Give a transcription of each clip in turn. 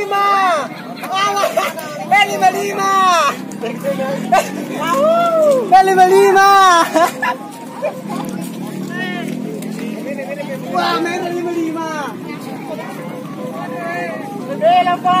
lima. Lima. Lima. Wah, lima. Dela pa.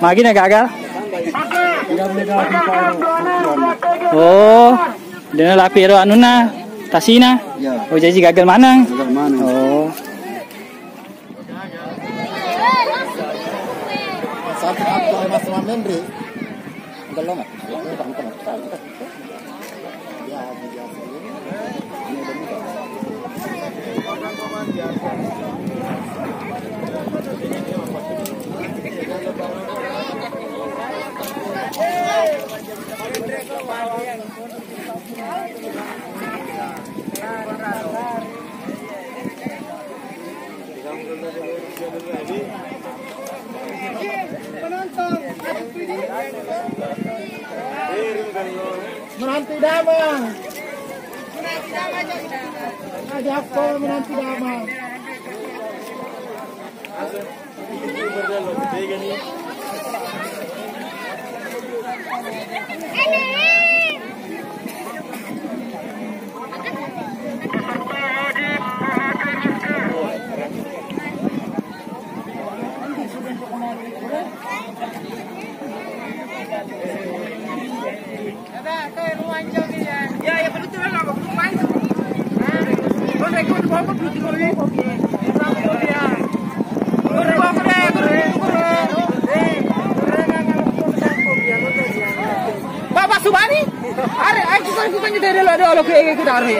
Lagi nih gagal. Oh, dia lapiro anuna, tasina. Oh jadi gagal manang. Oh. Bapak Subani, are aku kan bukan dari lo ada olok ke kita hari.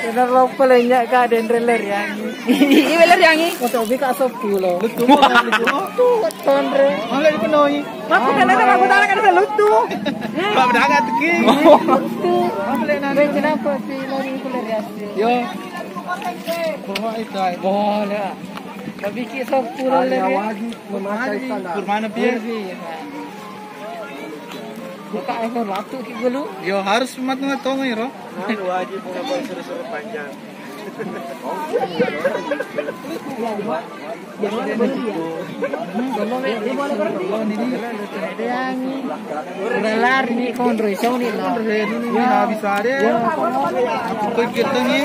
Kena lompat lenyap ke ada trailer yang ini. Ini trailer yang ini. Untuk obi kat sopu lah. Lutu. Lutu. Tonre. Malah dipenuhi. Aku kena tak aku tak nak ada lutu. Pak berdagang teki. Lutu. Bencana apa si lori kuler ya? Yo. Bawa itu. Boleh. Tapi kita sopu lah. Kurma napier. Buka ekor ratu kita dulu. Yo harus umat nggak tahu nggak ya? Wajib nggak seru-seru panjang. Relar ni kontrasau ni lah. Ini habis hari. Kau kita ni.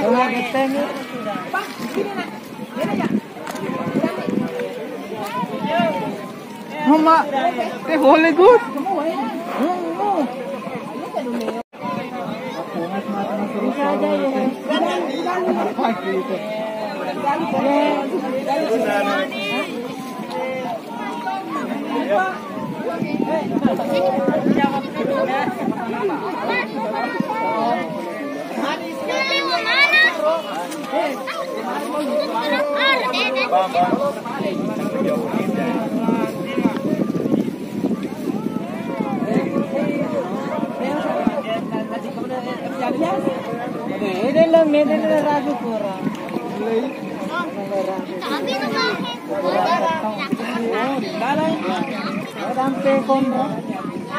Hamba, teh boleh good. मेरे राजू कोरा राम पे कौन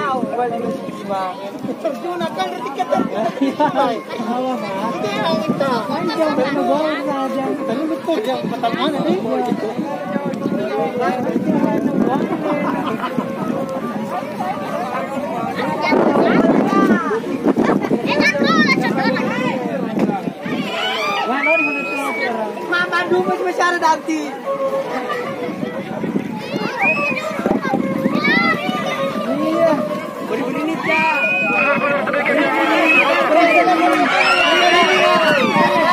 आओ वाले तू ना कर दिक्कत हवा मां तो बहुत राजा तने को पता नहीं Rumah cuma cara dati. Iya, beri ni dia.